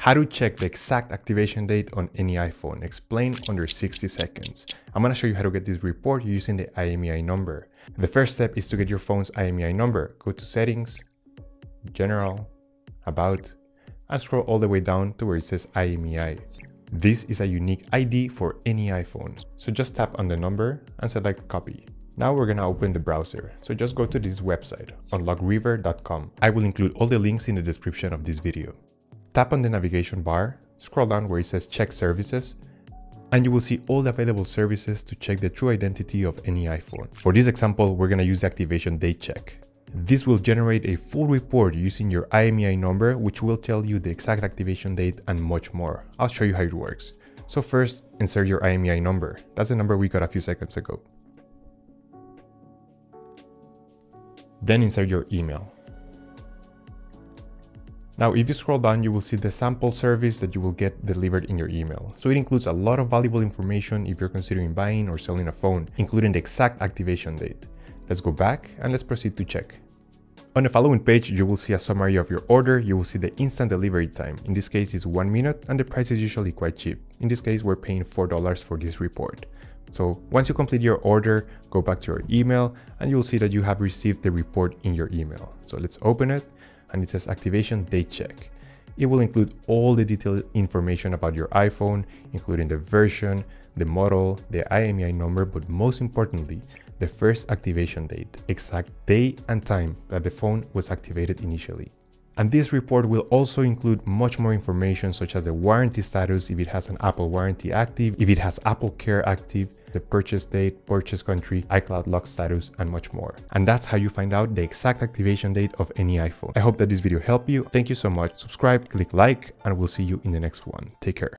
How to check the exact activation date on any iPhone, explained under 60 seconds. I'm gonna show you how to get this report using the IMEI number. The first step is to get your phone's IMEI number. Go to Settings, General, About, and scroll all the way down to where it says IMEI. This is a unique ID for any iPhone. So just tap on the number and select Copy. Now we're gonna open the browser, so just go to this website, unlockriver.com. I will include all the links in the description of this video. Tap on the navigation bar, scroll down where it says Check Services, and you will see all the available services to check the true identity of any iPhone. For this example, we're gonna use activation date check. This will generate a full report using your IMEI number, which will tell you the exact activation date and much more. I'll show you how it works. So first, insert your IMEI number. That's the number we got a few seconds ago. Then insert your email. Now, if you scroll down, you will see the sample service that you will get delivered in your email. So it includes a lot of valuable information if you're considering buying or selling a phone, including the exact activation date. Let's go back and let's proceed to check. On the following page, you will see a summary of your order. You will see the instant delivery time. In this case, it's 1 minute and the price is usually quite cheap. In this case, we're paying $4 for this report. So once you complete your order, go back to your email and you'll see that you have received the report in your email. So let's open it. And it says activation date check. It will include all the detailed information about your iPhone, including the version, the model, the IMEI number, but most importantly, the first activation date, exact day and time that the phone was activated initially. And this report will also include much more information, such as the warranty status, if it has an Apple warranty active, if it has AppleCare active, the purchase date, purchase country, iCloud lock status, and much more. And that's how you find out the exact activation date of any iPhone. I hope that this video helped you. Thank you so much. Subscribe, click like, and we'll see you in the next one. Take care.